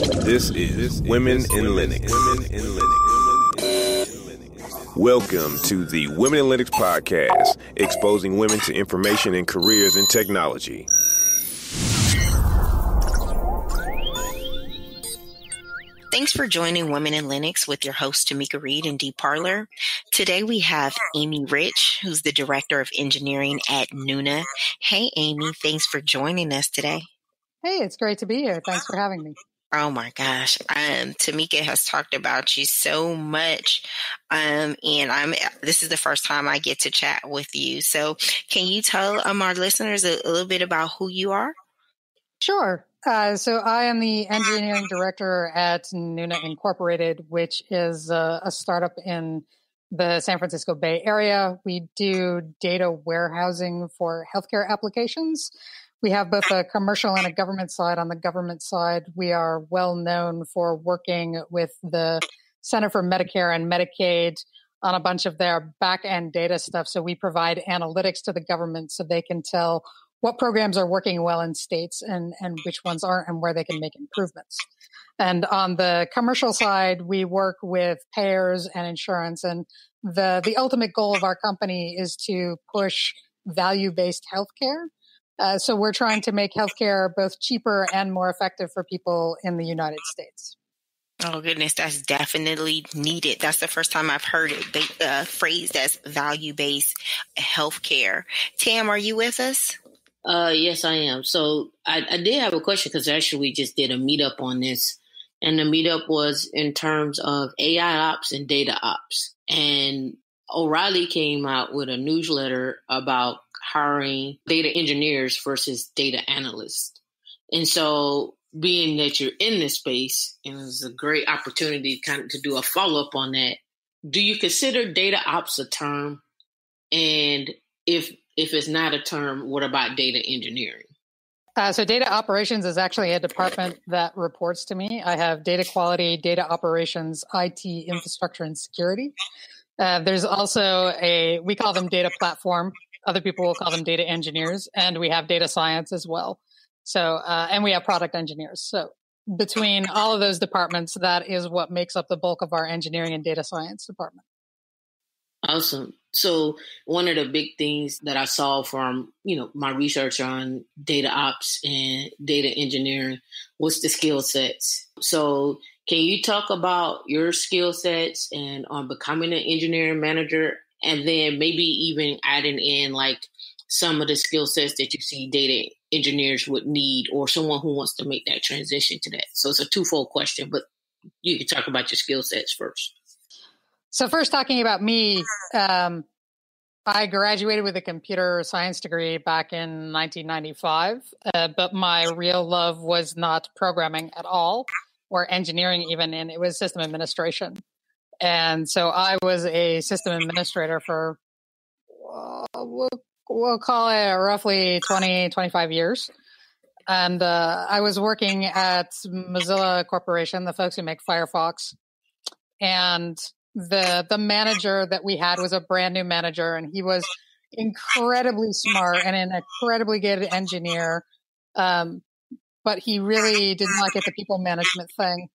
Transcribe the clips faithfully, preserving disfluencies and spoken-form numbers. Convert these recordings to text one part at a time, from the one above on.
This is Women in Linux. Welcome to the Women in Linux podcast, exposing women to information and careers in technology. Thanks for joining Women in Linux with your hosts Tamika Reed and Dee Parler. Today we have Amy Rich, who's the Director of Engineering at Nuna. Hey, Amy, thanks for joining us today. Hey, it's great to be here. Thanks for having me. Oh my gosh. Um, Tamika has talked about you so much. Um, and I'm, this is the first time I get to chat with you. So can you tell um, our listeners a, a little bit about who you are? Sure. Uh, so I am the engineering director at Nuna Incorporated, which is a, a startup in the San Francisco Bay Area. We do data warehousing for healthcare applications. We have both a commercial and a government side. On the government side, we are well known for working with the Center for Medicare and Medicaid on a bunch of their back-end data stuff. So we provide analytics to the government so they can tell what programs are working well in states and, and which ones aren't and where they can make improvements. And on the commercial side, we work with payers and insurance. And the, the ultimate goal of our company is to push value-based healthcare. Uh, so we're trying to make healthcare both cheaper and more effective for people in the United States. Oh, goodness, that's definitely needed. That's the first time I've heard it, the uh, phrase that's value-based healthcare. Tam, are you with us? Uh, yes, I am. So I, I did have a question because actually we just did a meetup on this. And the meetup was in terms of A I ops and data ops. And O'Reilly came out with a newsletter about hiring data engineers versus data analysts. And so being that you're in this space, and it's a great opportunity kind of to do a follow-up on that, do you consider data ops a term? And if if it's not a term, what about data engineering? Uh, so data operations is actually a department that reports to me. I have data quality, data operations, I T infrastructure, and security. Uh, there's also a, we call them data platform. Other people will call them data engineers, and we have data science as well. So, uh, and we have product engineers. So between all of those departments, that is what makes up the bulk of our engineering and data science department. Awesome. So one of the big things that I saw from, you know, my research on data ops and data engineering was the skill sets. So can you talk about your skill sets and on becoming an engineering manager? And then maybe even adding in like some of the skill sets that you see data engineers would need or someone who wants to make that transition to that. So it's a twofold question, but you can talk about your skill sets first. So first, talking about me, um, I graduated with a computer science degree back in nineteen ninety-five, uh, but my real love was not programming at all or engineering even, and it was system administration. And so I was a system administrator for, uh, we'll, we'll call it roughly twenty, twenty-five years. And uh, I was working at Mozilla Corporation, the folks who make Firefox. And the the manager that we had was a brand new manager, and he was incredibly smart and an incredibly good engineer. Um, but he really did not get the people management thing.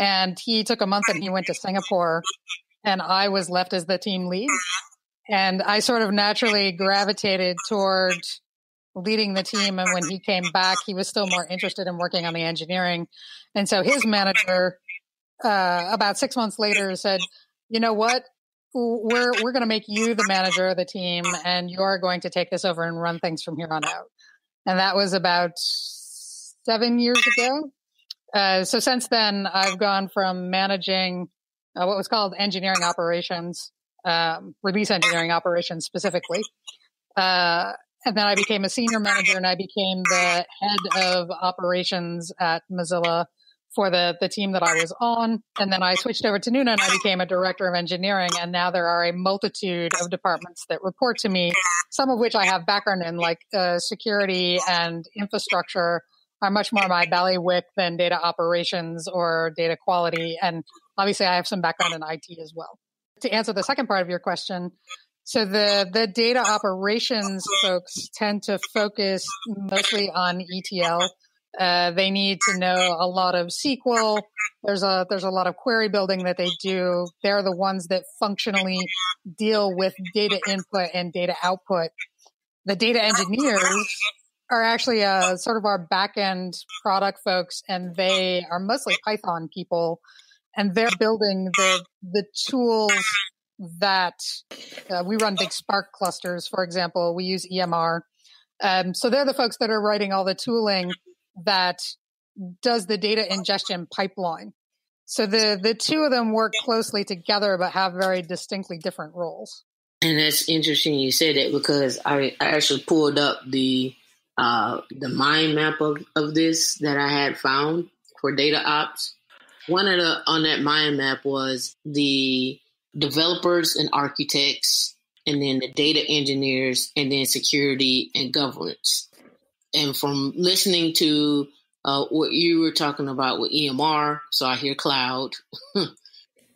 And he took a month and he went to Singapore, and I was left as the team lead. And I sort of naturally gravitated toward leading the team. And when he came back, he was still more interested in working on the engineering. And so his manager, uh, about six months later, said, you know what, we're, we're going to make you the manager of the team, and you're going to take this over and run things from here on out. And that was about seven years ago. Uh, so since then, I've gone from managing uh, what was called engineering operations, um, release engineering operations specifically. Uh, and then I became a senior manager, and I became the head of operations at Mozilla for the, the team that I was on. And then I switched over to Nuna, and I became a director of engineering. And now there are a multitude of departments that report to me, some of which I have background in, like uh, security and infrastructure, are much more my bailiwick than data operations or data quality. And obviously, I have some background in I T as well. To answer the second part of your question, so the, the data operations folks tend to focus mostly on E T L Uh, they need to know a lot of S Q L. There's a, there's a lot of query building that they do. They're the ones that functionally deal with data input and data output. The data engineers are actually uh, sort of our back-end product folks, and they are mostly Python people, and they're building the, the tools that uh, we run big Spark clusters, for example. We use E M R. Um, so they're the folks that are writing all the tooling that does the data ingestion pipeline. So the, the two of them work closely together, but have very distinctly different roles. And that's interesting you said that, because I, I actually pulled up the uh, the mind map of, of this that I had found for data ops. One of the, on that mind map was the developers and architects, and then the data engineers, and then security and governance. And from listening to uh, what you were talking about with E M R, so I hear cloud,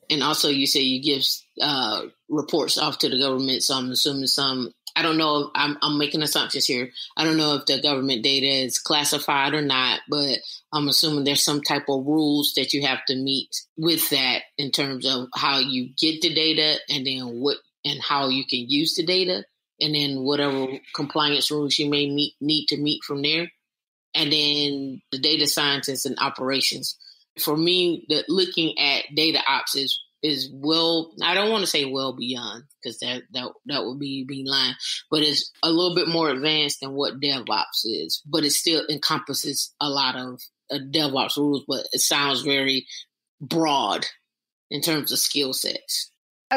and also you say you give uh, reports off to the government, so I'm assuming some, I don't know, I'm, I'm making assumptions here. I don't know if the government data is classified or not, but I'm assuming there's some type of rules that you have to meet with that in terms of how you get the data, and then what and how you can use the data, and then whatever compliance rules you may meet, need to meet from there. And then the data scientists and operations. For me, the, looking at data ops is, is well, I don't want to say well beyond, because that, that, that would be being lying, but it's a little bit more advanced than what DevOps is, but it still encompasses a lot of uh, DevOps rules, but it sounds very broad in terms of skill sets.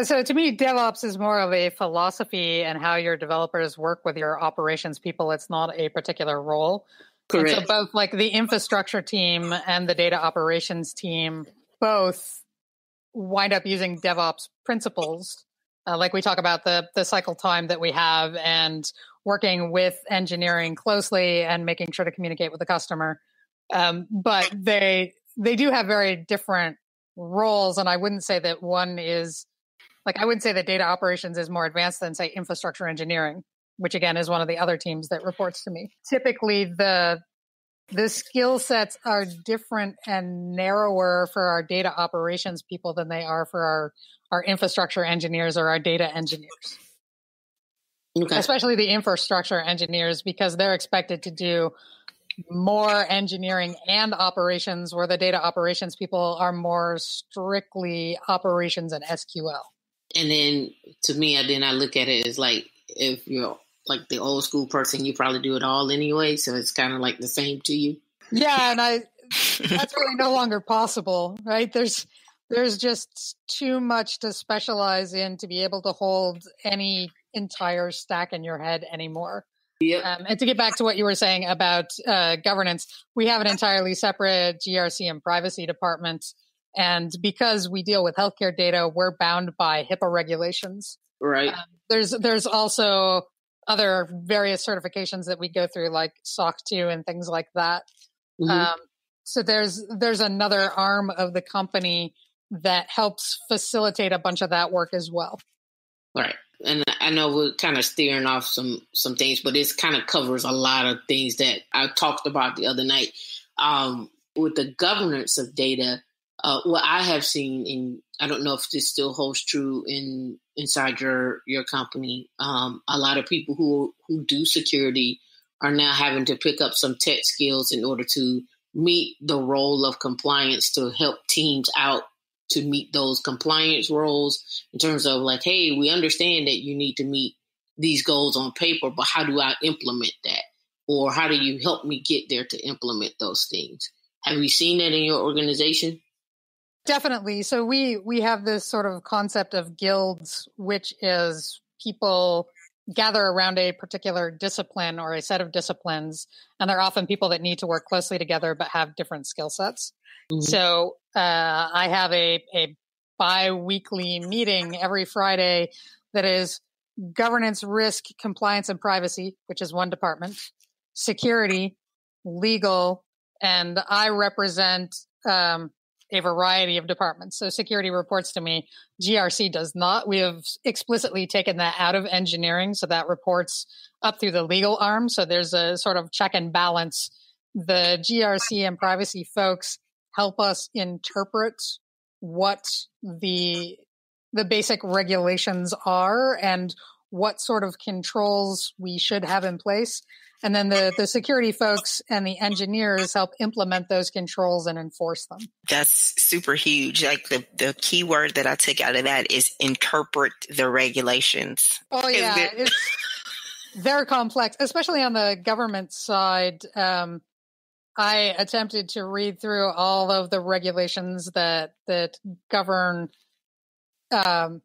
So to me, DevOps is more of a philosophy and how your developers work with your operations people. It's not a particular role. Correct. So both like the infrastructure team and the data operations team both wind up using DevOps principles. Uh, like we talk about the, the cycle time that we have and working with engineering closely and making sure to communicate with the customer. Um, but they they do have very different roles. And I wouldn't say that one is... Like, I wouldn't say that data operations is more advanced than, say, infrastructure engineering, which, again, is one of the other teams that reports to me. Typically, the the skill sets are different and narrower for our data operations people than they are for our, our infrastructure engineers or our data engineers, okay. Especially the infrastructure engineers, because they're expected to do more engineering and operations, where the data operations people are more strictly operations and S Q L. And then to me, I then I look at it as like, if you're like the old school person, you probably do it all anyway. So it's kind of like the same to you. Yeah. And I, that's really no longer possible, right? There's, there's just too much to specialize in to be able to hold any entire stack in your head anymore. Yep. Um, and to get back to what you were saying about uh, governance, we have an entirely separate G R C and privacy department. And because we deal with healthcare data, we're bound by HIPAA regulations. Right. Um, there's there's also other various certifications that we go through, like S O C two and things like that. Mm-hmm. Um, so there's there's another arm of the company that helps facilitate a bunch of that work as well. Right. And I know we're kind of steering off some, some things, but it kind of covers a lot of things that I talked about the other night. Um, with the governance of data, Uh, what I have seen, and I don't know if this still holds true in inside your your company, um, a lot of people who who do security are now having to pick up some tech skills in order to meet the role of compliance, to help teams out to meet those compliance roles in terms of like, hey, we understand that you need to meet these goals on paper, but how do I implement that? Or how do you help me get there to implement those things? Have you seen that in your organization? Definitely. So we, we have this sort of concept of guilds, which is people gather around a particular discipline or a set of disciplines, and they're often people that need to work closely together but have different skill sets. Mm-hmm. So uh, I have a, a bi-weekly meeting every Friday that is governance, risk, compliance, and privacy, which is one department, security, legal, and I represent... Um, a variety of departments. So security reports to me. G R C does not. We have explicitly taken that out of engineering. So that reports up through the legal arm. So there's a sort of check and balance the G R C and privacy folks help us interpret what the the basic regulations are and what sort of controls we should have in place. And then the, the security folks and the engineers help implement those controls and enforce them. That's super huge. Like the, the key word that I took out of that is interpret the regulations. Oh, yeah. It? It's, they're complex, especially on the government side. Um, I attempted to read through all of the regulations that that govern um,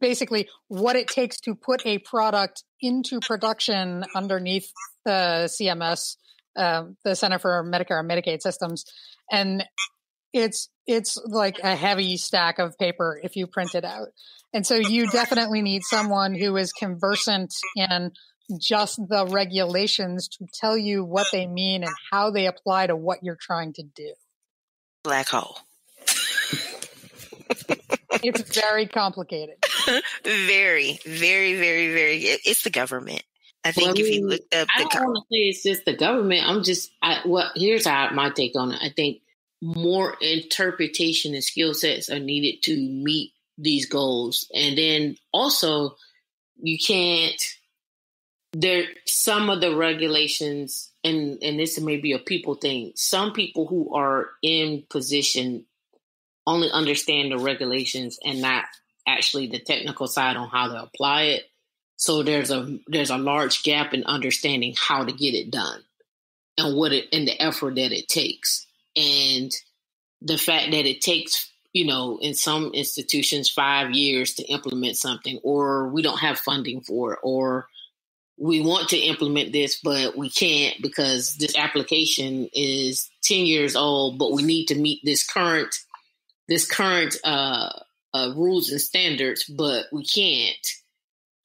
basically what it takes to put a product into production underneath the C M S, uh, the Center for Medicare and Medicaid Systems. And it's it's like a heavy stack of paper if you print it out. And so you definitely need someone who is conversant in just the regulations to tell you what they mean and how they apply to what you're trying to do. Black hole. It's very complicated. Very, very, very, very. It's the government. I think well, if you looked up, I the don't co- want to say it's just the government. I'm just. I, well, here's how my take on it. I think more interpretation and skill sets are needed to meet these goals, and then also you can't. There, some of the regulations, and and this may be a people thing. Some people who are in position only understand the regulations and not actually the technical side on how to apply it. So there's a there's a large gap in understanding how to get it done and what it and the effort that it takes. And the fact that it takes, you know, in some institutions five years to implement something, or we don't have funding for it, or we want to implement this, but we can't because this application is ten years old, but we need to meet this current this current uh Uh, rules and standards, but we can't.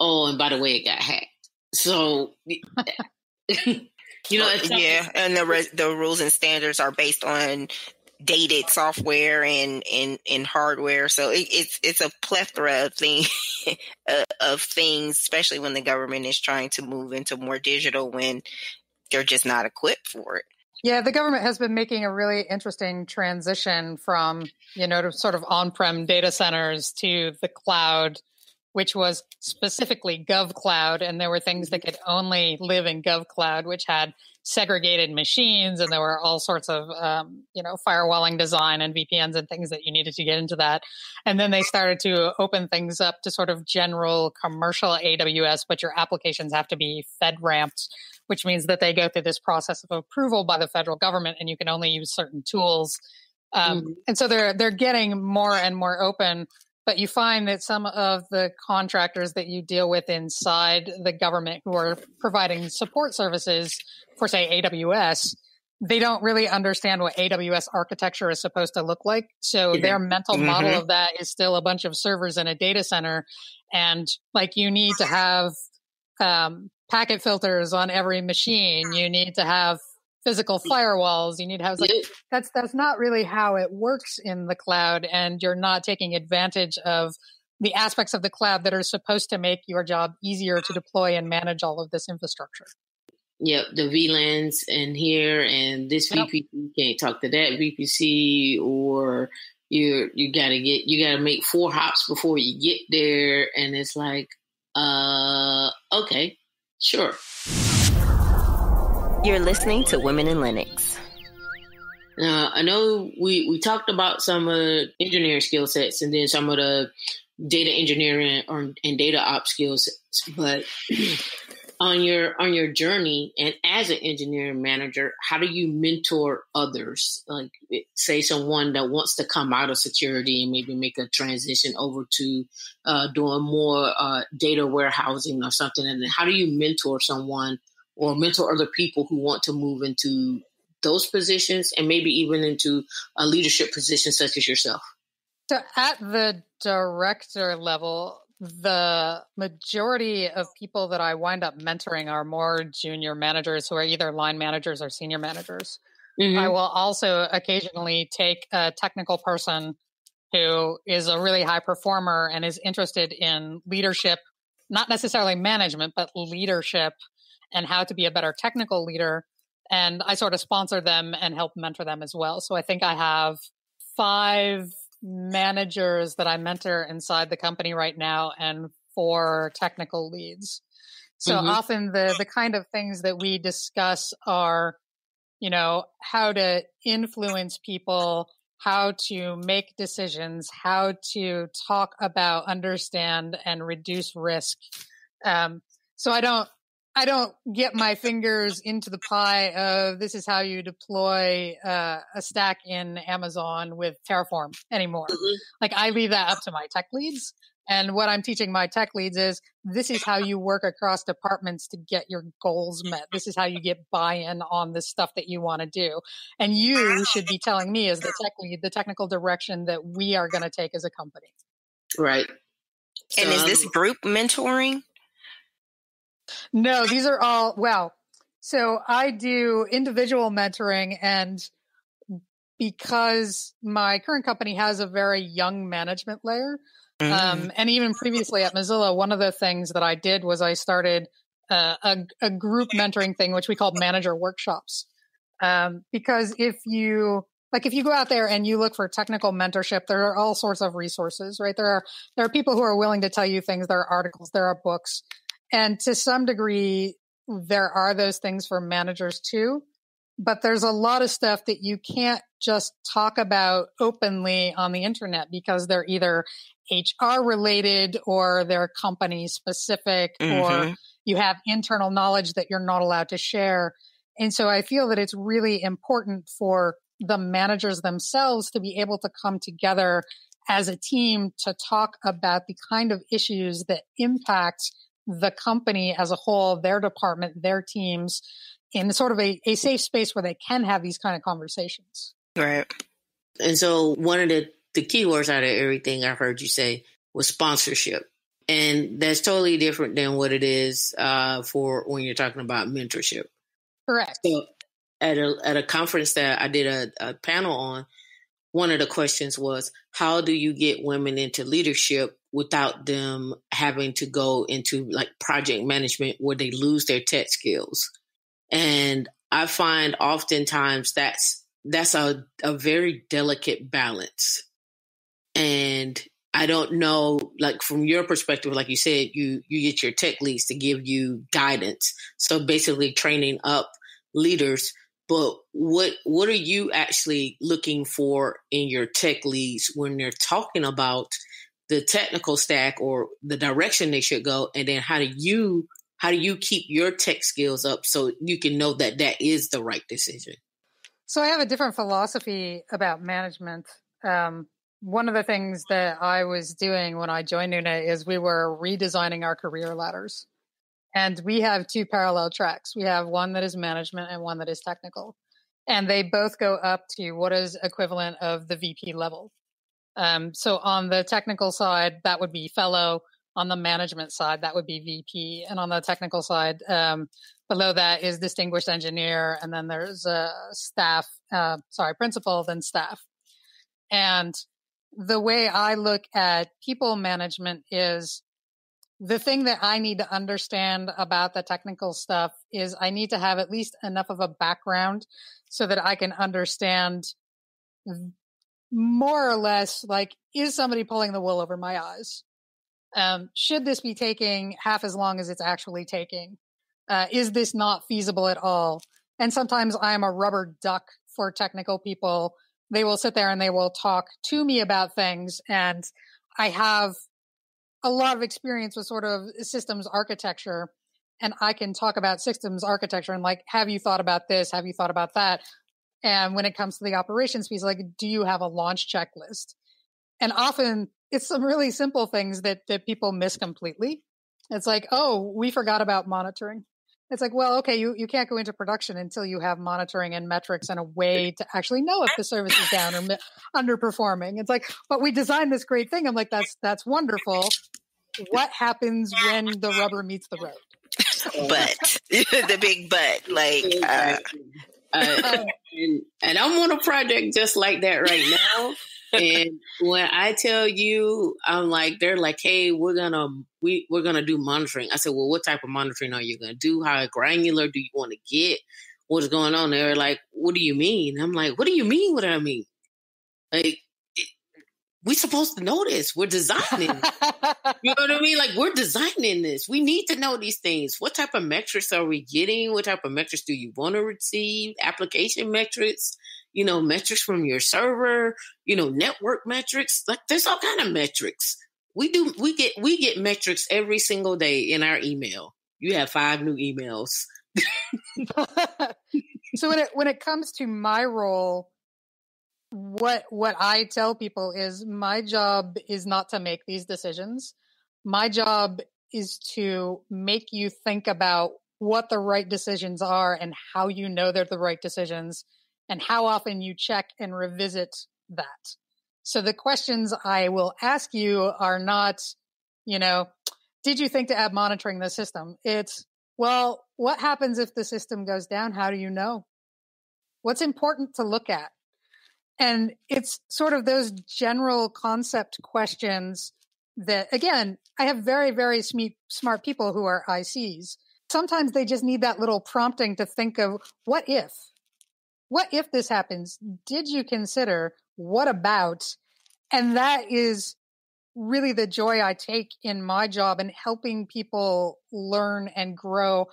Oh, and by the way, it got hacked. So, you know, yeah. And the re- the rules and standards are based on dated software and and, and hardware. So it, it's it's a plethora of things, of things, especially when the government is trying to move into more digital when they're just not equipped for it. Yeah, the government has been making a really interesting transition from, you know, to sort of on-prem data centers to the cloud, which was specifically GovCloud. And there were things that could only live in GovCloud, which had segregated machines. And there were all sorts of, um, you know, firewalling design and V P Ns and things that you needed to get into that. And then they started to open things up to sort of general commercial A W S, but your applications have to be FedRAMPed, which means that they go through this process of approval by the federal government and you can only use certain tools. Um, mm-hmm. And so they're they're getting more and more open, but you find that some of the contractors that you deal with inside the government who are providing support services for, say, A W S, they don't really understand what A W S architecture is supposed to look like. So mm-hmm. their mental mm-hmm. model of that is still a bunch of servers in a data center. And like you need to have um, packet filters on every machine. You need to have physical firewalls. You need to have like that's that's not really how it works in the cloud, and you're not taking advantage of the aspects of the cloud that are supposed to make your job easier to deploy and manage all of this infrastructure. Yep, the V LANs in here and this yep. V P C, you can't talk to that V P C, or you you gotta get you gotta make four hops before you get there, and it's like, uh, okay. Sure. You're listening to Women in Linux. Now, I know we, we talked about some uh, engineering skill sets and then some of the data engineering or, and data ops skill sets, but on your on your journey and as an engineering manager, how do you mentor others? Like, say someone that wants to come out of security and maybe make a transition over to uh, doing more uh, data warehousing or something. And then how do you mentor someone or mentor other people who want to move into those positions and maybe even into a leadership position such as yourself? So at the director level, the majority of people that I wind up mentoring are more junior managers who are either line managers or senior managers. Mm-hmm. I will also occasionally take a technical person who is a really high performer and is interested in leadership, not necessarily management, but leadership and how to be a better technical leader. and I sort of sponsor them and help mentor them as well. So I think I have five managers that I mentor inside the company right now and four technical leads. So mm-hmm. often the the kind of things that we discuss are, you know, how to influence people, how to make decisions, how to talk about, understand, and reduce risk. Um, so I don't, I don't get my fingers into the pie of this is how you deploy uh, a stack in Amazon with Terraform anymore. Mm-hmm. Like I leave that up to my tech leads. And what I'm teaching my tech leads is this is how you work across departments to get your goals met. This is how you get buy-in on the stuff that you want to do. And you should be telling me as the tech lead, the technical direction that we are going to take as a company. Right. So, and is this group mentoring? No, these are all, well, so I do individual mentoring, and because my current company has a very young management layer, Mm-hmm. Um, and even previously at Mozilla, one of the things that I did was I started uh, a, a group mentoring thing, which we called manager workshops. Um, because if you, like, if you go out there and you look for technical mentorship, there are all sorts of resources, right? There are, there are people who are willing to tell you things. There are articles, there are books. And to some degree, there are those things for managers too. But there's a lot of stuff that you can't just talk about openly on the internet because they're either H R related or they're company specific, mm-hmm. or you have internal knowledge that you're not allowed to share. And so I feel that it's really important for the managers themselves to be able to come together as a team to talk about the kind of issues that impact the company as a whole, their department, their teams, in sort of a, a safe space where they can have these kind of conversations. Right. And so one of the The keywords out of everything I heard you say was sponsorship. And that's totally different than what it is uh, for when you're talking about mentorship. Correct. So at a, at a conference that I did a, a panel on, one of the questions was, how do you get women into leadership without them having to go into like project management where they lose their tech skills? And I find oftentimes that's, that's a, a very delicate balance. And I don't know, like from your perspective, like you said, you, you get your tech leads to give you guidance. So basically training up leaders, but what, what are you actually looking for in your tech leads when they're talking about the technical stack or the direction they should go? And then how do you, how do you keep your tech skills up so you can know that that is the right decision? So I have a different philosophy about management. Um, One of the things that I was doing when I joined Nuna is we were redesigning our career ladders. And we have two parallel tracks. We have one that is management and one that is technical. And they both go up to what is equivalent of the V P level. Um, so on the technical side, that would be fellow. On the management side, that would be V P. And on the technical side, um, below that is distinguished engineer. And then there's uh, staff, uh, sorry, principal, then staff. And the way I look at people management is the thing that I need to understand about the technical stuff is I need to have at least enough of a background so that I can understand more or less, like, is somebody pulling the wool over my eyes? Um, should this be taking half as long as it's actually taking? Uh, is this not feasible at all? And sometimes I'm a rubber duck for technical people. They will sit there and they will talk to me about things. And I have a lot of experience with sort of systems architecture, and I can talk about systems architecture and like, have you thought about this? Have you thought about that? And when it comes to the operations piece, like, do you have a launch checklist? And often it's some really simple things that, that people miss completely. It's like, oh, we forgot about monitoring. It's like, well, okay, you, you can't go into production until you have monitoring and metrics and a way to actually know if the service is down or mi- underperforming. It's like, but we designed this great thing. I'm like, that's that's wonderful. What happens when the rubber meets the road? But the big but, like, uh... uh, and, and I'm on a project just like that right now. And when I tell you, I'm like, they're like, hey, we're gonna we we're gonna do monitoring. I said, well, what type of monitoring are you gonna do? How granular do you want to get? what's going on. They were like, what do you mean? I'm like, what do you mean? What do I mean? Like, it, we're supposed to know this. We're designing. You know what I mean? Like, we're designing this. We need to know these things. What type of metrics are we getting? What type of metrics do you want to receive? Application metrics, you know, metrics from your server, you know, network metrics. Like, there's all kind of metrics. We do. We get we get metrics every single day in our email. You have five new emails. So when it when it comes to my role, what what I tell people is my job is not to make these decisions. My job is to make you think about what the right decisions are and how you know they're the right decisions and how often you check and revisit that. So the questions I will ask you are not, you know, did you think to add monitoring the system? It's, well, what happens if the system goes down? How do you know? What's important to look at? And it's sort of those general concept questions that, again, I have very, very smart people who are I Cs. Sometimes they just need that little prompting to think of what if? What if this happens? Did you consider? What about? And that is really the joy I take in my job and helping people learn and grow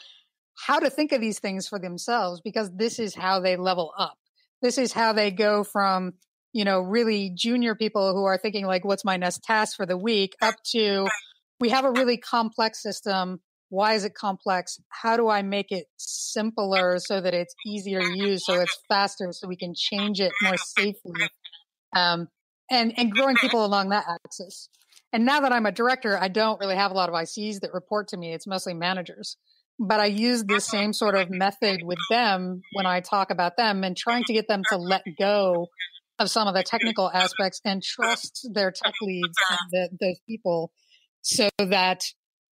how to think of these things for themselves, because this is how they level up. This is how they go from, you know, really junior people who are thinking like, what's my next task for the week, up to, we have a really complex system. Why is it complex? How do I make it simpler so that it's easier to use, so it's faster, so we can change it more safely? Um, And, and growing people along that axis. And now that I'm a director, I don't really have a lot of I Cs that report to me. It's mostly managers. But I use the same sort of method with them when I talk about them and trying to get them to let go of some of the technical aspects and trust their tech leads and the, those people, so that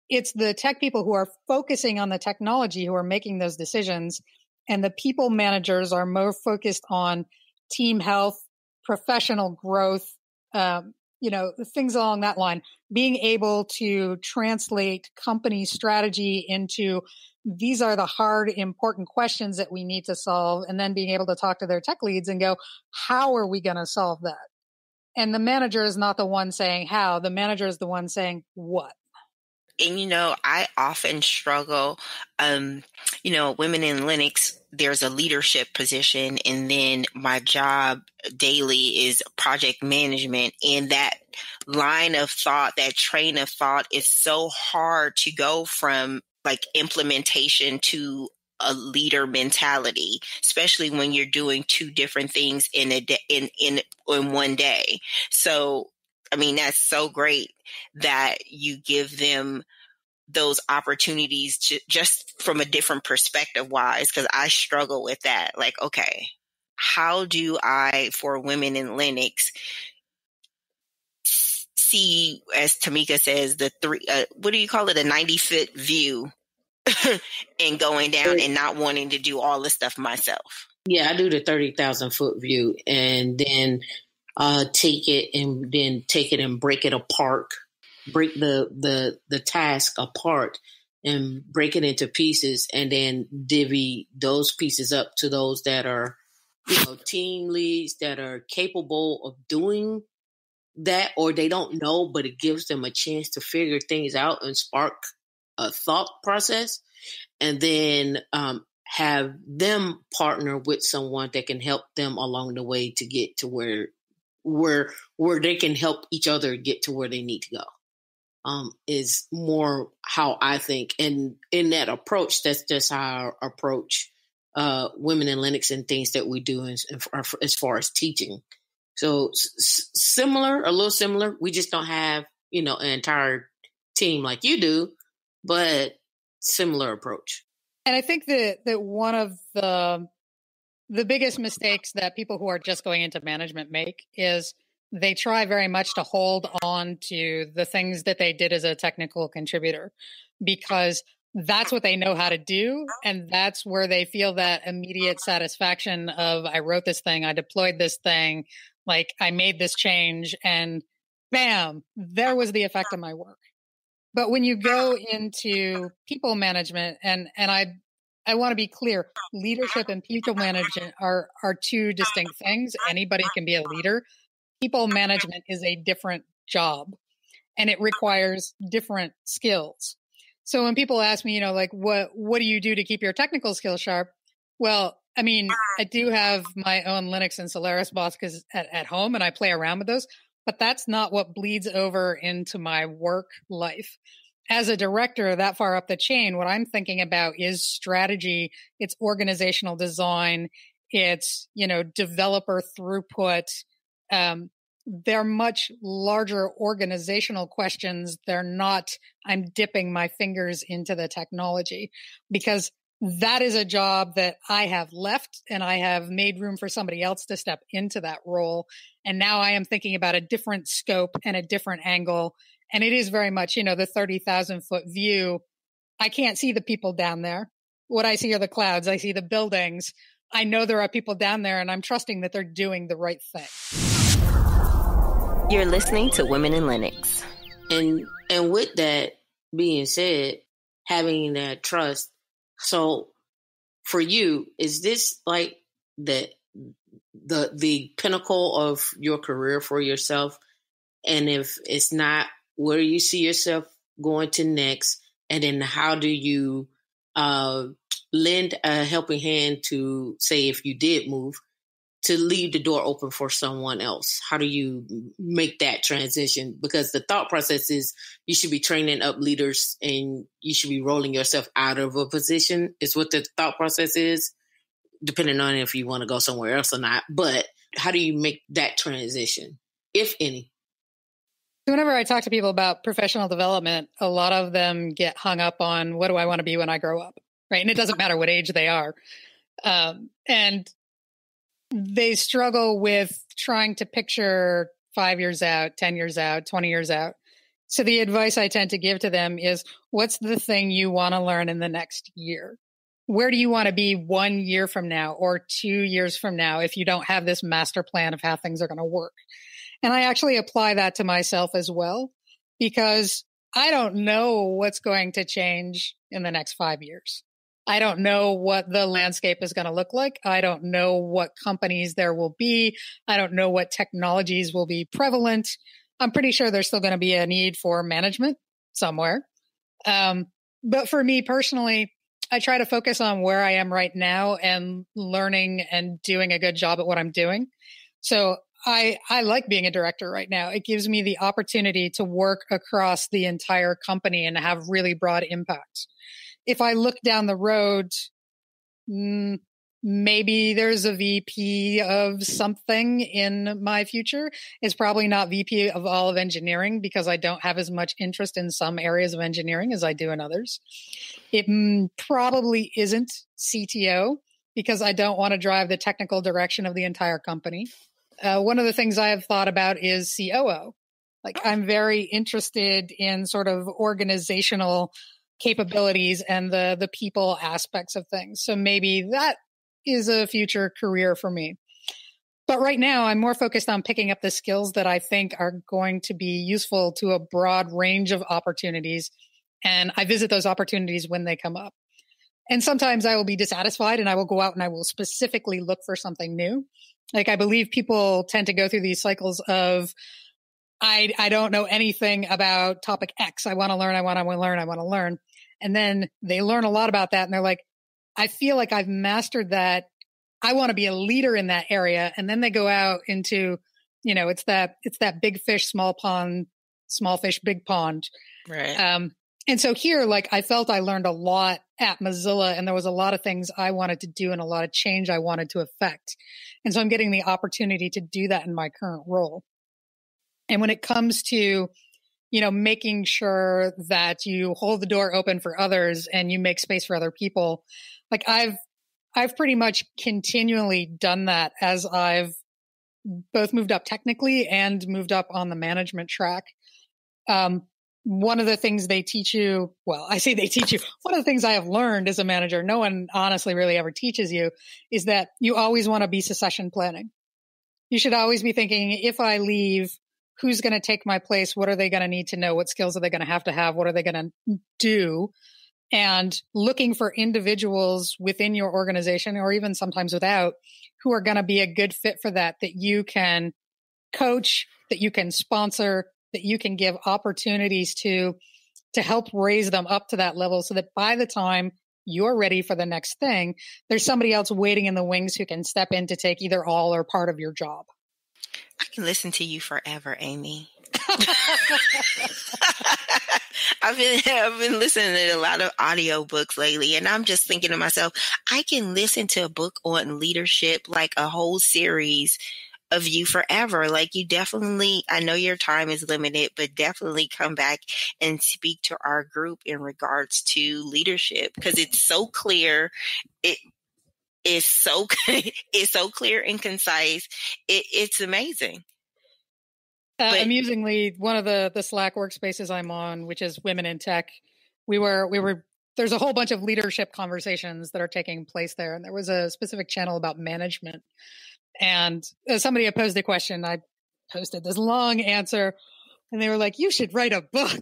it's the tech people who are focusing on the technology who are making those decisions. And the people managers are more focused on team health, professional growth, um, you know, things along that line, being able to translate company strategy into these are the hard, important questions that we need to solve, and then being able to talk to their tech leads and go, how are we going to solve that? And the manager is not the one saying how, the manager is the one saying what. And, you know, I often struggle, um, you know, Women in Linux, there's a leadership position, and then my job daily is project management. And that line of thought, that train of thought is so hard to go from like implementation to a leader mentality, especially when you're doing two different things in a de- in, in, in one day. So, I mean, that's so great that you give them those opportunities to just from a different perspective wise, because I struggle with that. Like, okay, how do I, for Women in Linux, see, as Tamika says, the three, uh, what do you call it? A ninety foot view and going down and not wanting to do all this stuff myself. Yeah, I do the thirty thousand foot view, and then Uh, take it and then take it and break it apart, break the, the the task apart and break it into pieces, and then divvy those pieces up to those that are, you know, team leads that are capable of doing that, or they don't know, but it gives them a chance to figure things out and spark a thought process, and then um, have them partner with someone that can help them along the way to get to where where where they can help each other get to where they need to go, um, is more how I think. And in that approach, that's just how I approach uh, Women in Linux and things that we do in, in, as far as teaching. So s- similar, a little similar. We just don't have, you know, an entire team like you do, but similar approach. And I think that that one of the... The biggest mistakes that people who are just going into management make is they try very much to hold on to the things that they did as a technical contributor, because that's what they know how to do. And that's where they feel that immediate satisfaction of, I wrote this thing, I deployed this thing, like I made this change, and bam, there was the effect of my work. But when you go into people management, and, and I I want to be clear, leadership and people management are, are two distinct things. Anybody can be a leader. People management is a different job and it requires different skills. So when people ask me, you know, like, what, what do you do to keep your technical skills sharp? Well, I mean, I do have my own Linux and Solaris boxes at, at home and I play around with those, but that's not what bleeds over into my work life. As a director that far up the chain, what I'm thinking about is strategy, it's organizational design, it's, you know, developer throughput. Um, they're much larger organizational questions. They're not, I'm dipping my fingers into the technology, because that is a job that I have left and I have made room for somebody else to step into that role. And now I am thinking about a different scope and a different angle. And it is very much, you know, the thirty thousand foot view. I can't see the people down there. What I see are the clouds. I see the buildings. I know there are people down there and I'm trusting that they're doing the right thing. You're listening to Women in Linux. And, and with that being said, having that trust. So for you, is this like the, the, the pinnacle of your career for yourself? And if it's not, where do you see yourself going to next? And then how do you uh, lend a helping hand to, say, if you did move, to leave the door open for someone else? How do you make that transition? Because the thought process is you should be training up leaders and you should be rolling yourself out of a position is what the thought process is, depending on if you want to go somewhere else or not. But how do you make that transition, if any? Whenever I talk to people about professional development, a lot of them get hung up on what do I want to be when I grow up, right? And it doesn't matter what age they are. Um, and they struggle with trying to picture five years out, ten years out, twenty years out. So the advice I tend to give to them is, what's the thing you want to learn in the next year? Where do you want to be one year from now or two years from now if you don't have this master plan of how things are going to work? And I actually apply that to myself as well, because I don't know what's going to change in the next five years. I don't know what the landscape is going to look like. I don't know what companies there will be. I don't know what technologies will be prevalent. I'm pretty sure there's still going to be a need for management somewhere. Um, but for me personally, I try to focus on where I am right now and learning and doing a good job at what I'm doing. So I, I like being a director right now. It gives me the opportunity to work across the entire company and have really broad impact. If I look down the road, maybe there's a V P of something in my future. It's probably not V P of all of engineering, because I don't have as much interest in some areas of engineering as I do in others. It probably isn't C T O, because I don't want to drive the technical direction of the entire company. Uh, one of the things I have thought about is C O O. Like, I'm very interested in sort of organizational capabilities and the the people aspects of things. So maybe that is a future career for me. But right now, I'm more focused on picking up the skills that I think are going to be useful to a broad range of opportunities. And I visit those opportunities when they come up. And sometimes I will be dissatisfied and I will go out and I will specifically look for something new. Like, I believe people tend to go through these cycles of, I I don't know anything about topic X. I want to learn, I want to learn, I want to learn. And then they learn a lot about that and they're like, I feel like I've mastered that. I want to be a leader in that area. And then they go out into, you know, it's that, it's that big fish, small pond, small fish, big pond. Right. Um, and so here, like, I felt I learned a lot at Mozilla, and there was a lot of things I wanted to do and a lot of change I wanted to affect. And so I'm getting the opportunity to do that in my current role. And when it comes to, you know, making sure that you hold the door open for others and you make space for other people, like, I've, I've pretty much continually done that as I've both moved up technically and moved up on the management track. Um, One of the things they teach you, well, I say they teach you, one of the things I have learned as a manager, no one honestly really ever teaches you, is that you always want to be succession planning. You should always be thinking, if I leave, who's going to take my place? What are they going to need to know? What skills are they going to have to have? What are they going to do? and looking for individuals within your organization, or even sometimes without, who are going to be a good fit for that, that you can coach, that you can sponsor, that you can give opportunities to, to help raise them up to that level so that by the time you're ready for the next thing, there's somebody else waiting in the wings who can step in to take either all or part of your job. I can listen to you forever, Amy. I've been, I've been listening to a lot of audio books lately, and I'm just thinking to myself, I can listen to a book on leadership, like a whole series of you forever. Like, you definitely, I know your time is limited, but definitely come back and speak to our group in regards to leadership, because it's so clear. It is so, it's so clear and concise. It, it's amazing. Uh, but, amusingly, one of the the Slack workspaces I'm on, which is Women in Tech, we were we were there's a whole bunch of leadership conversations that are taking place there, and there was a specific channel about management. And uh, somebody had posed the question. I posted this long answer, and they were like, "You should write a book."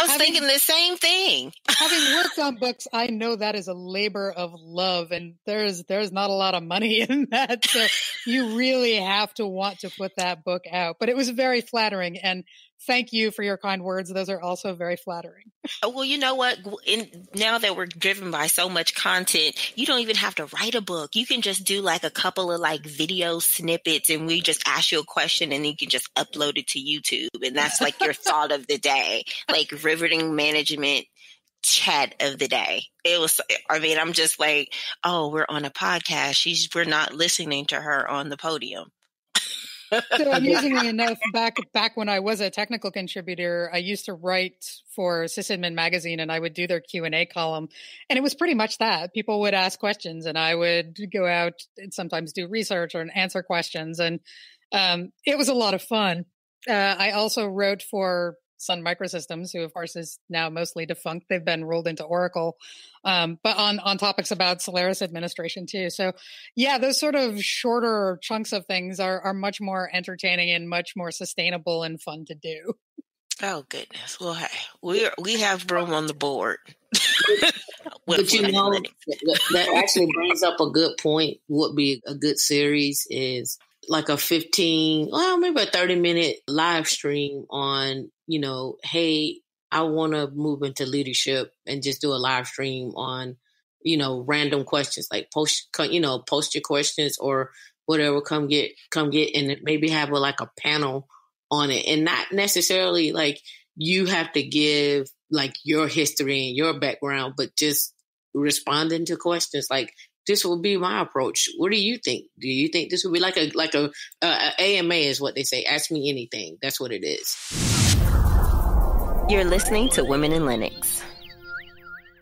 I was having, thinking the same thing. Having worked on books, I know that is a labor of love, and there's there's not a lot of money in that. So you really have to want to put that book out. But it was very flattering, and thank you for your kind words. Those are also very flattering. Oh, well, you know what? In, now that we're driven by so much content, you don't even have to write a book. You can just do like a couple of like video snippets, and we just ask you a question and you can just upload it to YouTube. And that's like your thought of the day, like riveting management chat of the day. It was, I mean, I'm just like, oh, we're on a podcast. She's, we're not listening to her on the podium. So amusingly enough, back back when I was a technical contributor, I used to write for SysAdmin Magazine, and I would do their Q and A column. And it was pretty much that. People would ask questions, and I would go out and sometimes do research or answer questions. And um, it was a lot of fun. Uh, I also wrote for Sun Microsystems, who, of course, is now mostly defunct. They've been rolled into Oracle, um, but on, on topics about Solaris administration, too. So, yeah, those sort of shorter chunks of things are, are much more entertaining and much more sustainable and fun to do. Oh, goodness. Well, hey, we we have room on the board. But, you know, that, that actually brings up a good point. Would be a good series is like a fifteen, well, maybe a thirty-minute live stream on, you know, hey, I want to move into leadership, and just do a live stream on, you know, random questions, like post, you know, post your questions or whatever, come get, come get, and maybe have a, like a panel on it. And not necessarily like you have to give like your history and your background, but just responding to questions like, this will be my approach. What do you think? Do you think this would be like a, like a, uh, A M A is what they say. Ask me anything. That's what it is. You're listening to Women in Linux.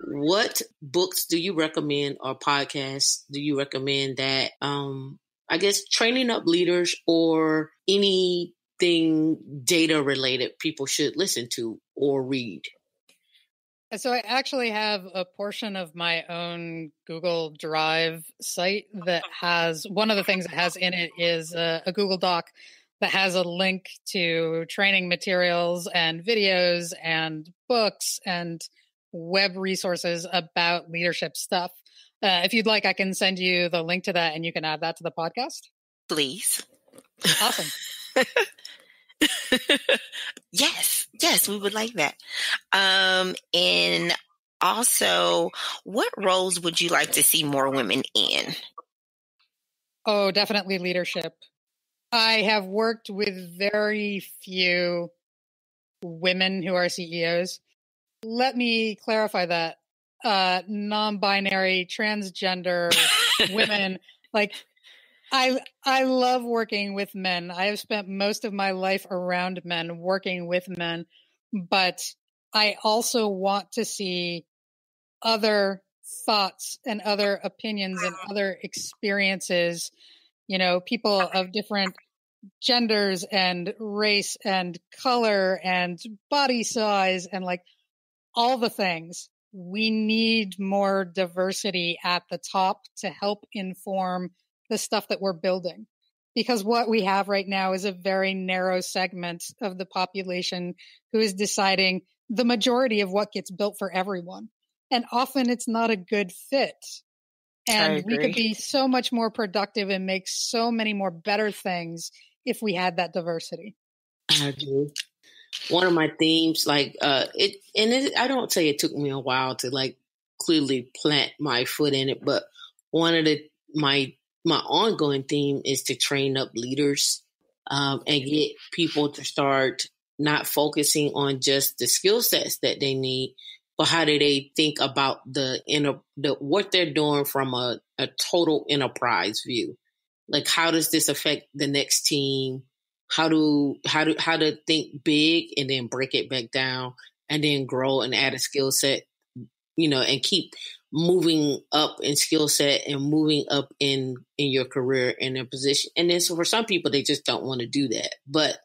What books do you recommend, or podcasts do you recommend that, um, I guess, training up leaders or anything data related people should listen to or read? So I actually have a portion of my own Google Drive site that has, one of the things it has in it is a, a Google Doc that has a link to training materials and videos and books and web resources about leadership stuff. Uh, if you'd like, I can send you the link to that, and you can add that to the podcast. Please. Awesome. Yes. Yes, we would like that. Um, and also, what roles would you like to see more women in? Oh, definitely leadership. I have worked with very few women who are C E Os. Let me clarify that. Uh, non-binary, transgender women. Like, I I love working with men. I have spent most of my life around men, working with men. But I also want to see other thoughts and other opinions and other experiences. You know, people of different genders and race and color and body size and like all the things. We need more diversity at the top to help inform the stuff that we're building, because what we have right now is a very narrow segment of the population who is deciding the majority of what gets built for everyone. and often it's not a good fit. And we could be so much more productive and make so many more better things if we had that diversity. I agree. One of my themes, like, uh, it, and it, I don't say it took me a while to like clearly plant my foot in it, but one of the, my, my ongoing theme is to train up leaders, um, and get people to start not focusing on just the skill sets that they need, but how do they think about the, inner, the what they're doing from a, a total enterprise view? Like, how does this affect the next team? How do how do how to think big and then break it back down and then grow and add a skill set, you know, and keep moving up in skill set and moving up in in your career and in position. And then so for some people, they just don't want to do that. But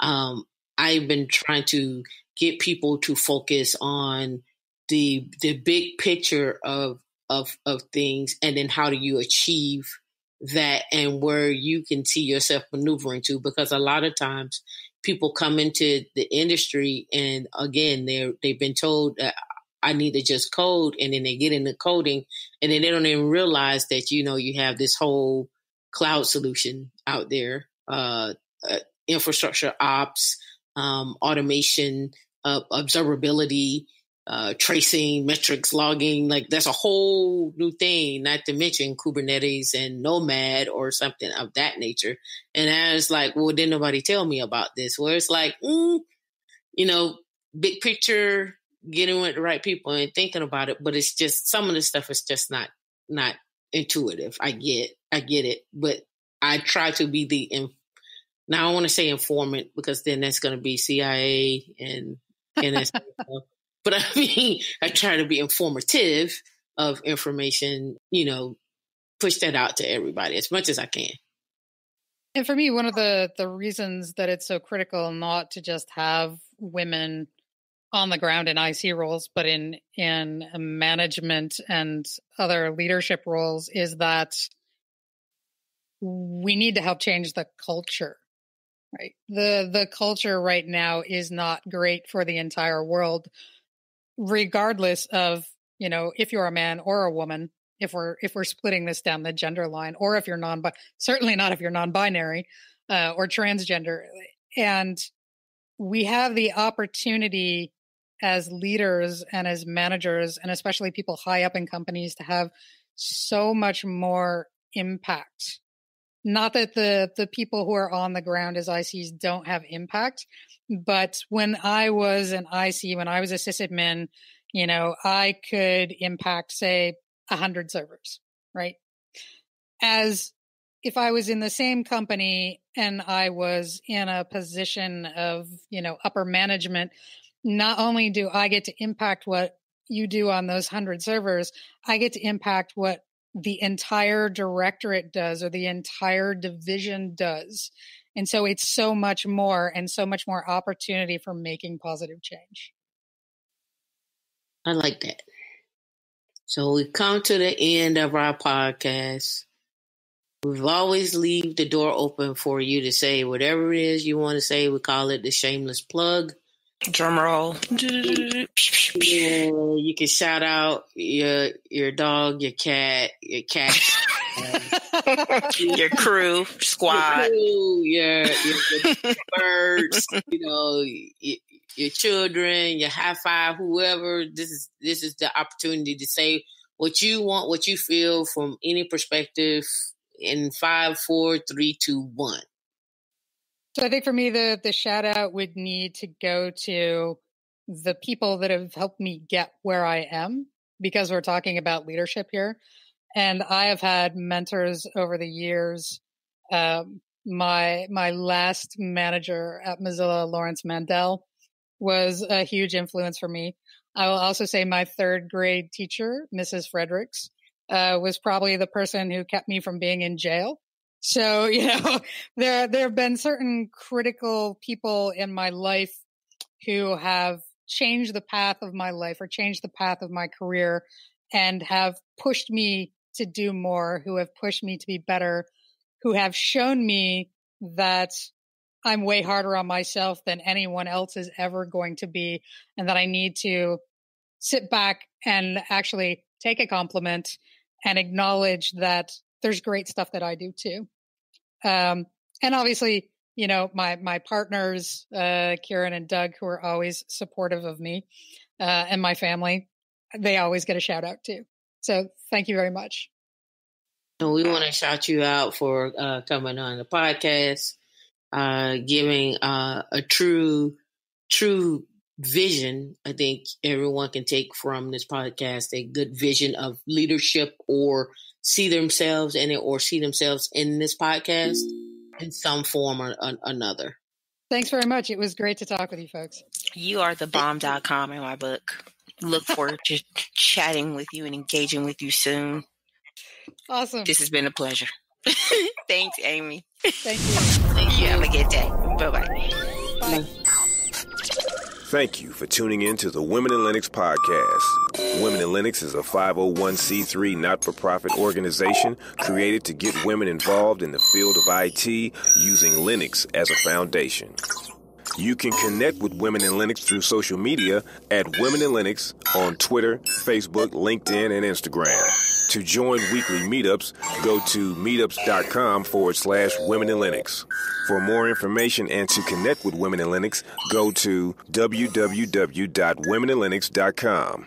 um, I've been trying to get people to focus on the the big picture of of of things, and then how do you achieve that and where you can see yourself maneuvering to, because a lot of times people come into the industry and again, they're, they've been told that I need to just code, and then they get into coding and then they don't even realize that, you know, you have this whole cloud solution out there, uh, uh infrastructure ops, um, automation, uh, observability, uh, tracing, metrics, logging, like that's a whole new thing, not to mention Kubernetes and Nomad or something of that nature. And I was like, well, didn't nobody tell me about this? Where it's like, mm, you know, big picture, getting with the right people and thinking about it. But it's just, some of the stuff is just not, not intuitive. I get, I get it, but I try to be the, inf- now I want to say informant, because then that's going to be C I A and N S A. But I mean, I try to be informative of information, you know, push that out to everybody as much as I can. And for me, one of the, the reasons that it's so critical not to just have women on the ground in I C roles, but in, in management and other leadership roles, is that we need to help change the culture. Right. The the culture right now is not great for the entire world, regardless of, you know, if you're a man or a woman, if we're if we're splitting this down the gender line, or if you're non, certainly not if you're non-binary uh, or transgender. And we have the opportunity as leaders and as managers, and especially people high up in companies, to have so much more impact. Not that the, the people who are on the ground as I Cs don't have impact, but when I was an I C, when I was a sysadmin, you know, I could impact, say, one hundred servers, right? As if I was in the same company and I was in a position of, you know, upper management, not only do I get to impact what you do on those one hundred servers, I get to impact what the entire directorate does or the entire division does. And so it's so much more and so much more opportunity for making positive change. I like that. So we come to the end of our podcast. We've always leave the door open for you to say whatever it is you want to say. We call it the shameless plug. Drum roll. Yeah, you can shout out your your dog, your cat, your cat, your crew, squad, your, crew, your, your, your birds, you know, your, your children, your high five, whoever. This is this is the opportunity to say what you want, what you feel from any perspective. In five, four, three, two, one. So I think for me, the, the shout out would need to go to the people that have helped me get where I am, because we're talking about leadership here. And I have had mentors over the years. Um, my, my last manager at Mozilla, Lawrence Mandel, was a huge influence for me. I will also say my third grade teacher, Missus Fredericks, uh, was probably the person who kept me from being in jail. So, you know, there there have been certain critical people in my life who have changed the path of my life or changed the path of my career and have pushed me to do more, who have pushed me to be better, who have shown me that I'm way harder on myself than anyone else is ever going to be, and that I need to sit back and actually take a compliment and acknowledge that there's great stuff that I do too. Um, and obviously, you know, my, my partners, uh, Kieran and Doug, who are always supportive of me, uh, and my family, they always get a shout out too. So thank you very much. And we want to shout you out for uh, coming on the podcast, uh, giving uh, a true, true vision. I think everyone can take from this podcast a good vision of leadership, or see themselves in it, or see themselves in this podcast in some form or uh, another. Thanks very much. It was great to talk with you folks. You are the bomb dot com in my book. Look forward to chatting with you and engaging with you soon. Awesome. This has been a pleasure. Thanks, Amy. Thank you. Thank you. Have a good day. Bye-bye. Bye. Thank you for tuning in to the Women in Linux podcast. Women in Linux is a five oh one c three not-for-profit organization created to get women involved in the field of I T using Linux as a foundation. You can connect with Women in Linux through social media at Women in Linux on Twitter, Facebook, LinkedIn, and Instagram. To join weekly meetups, go to meetups.com forward slash Women in Linux. For more information and to connect with Women in Linux, go to w w w dot women in linux dot com.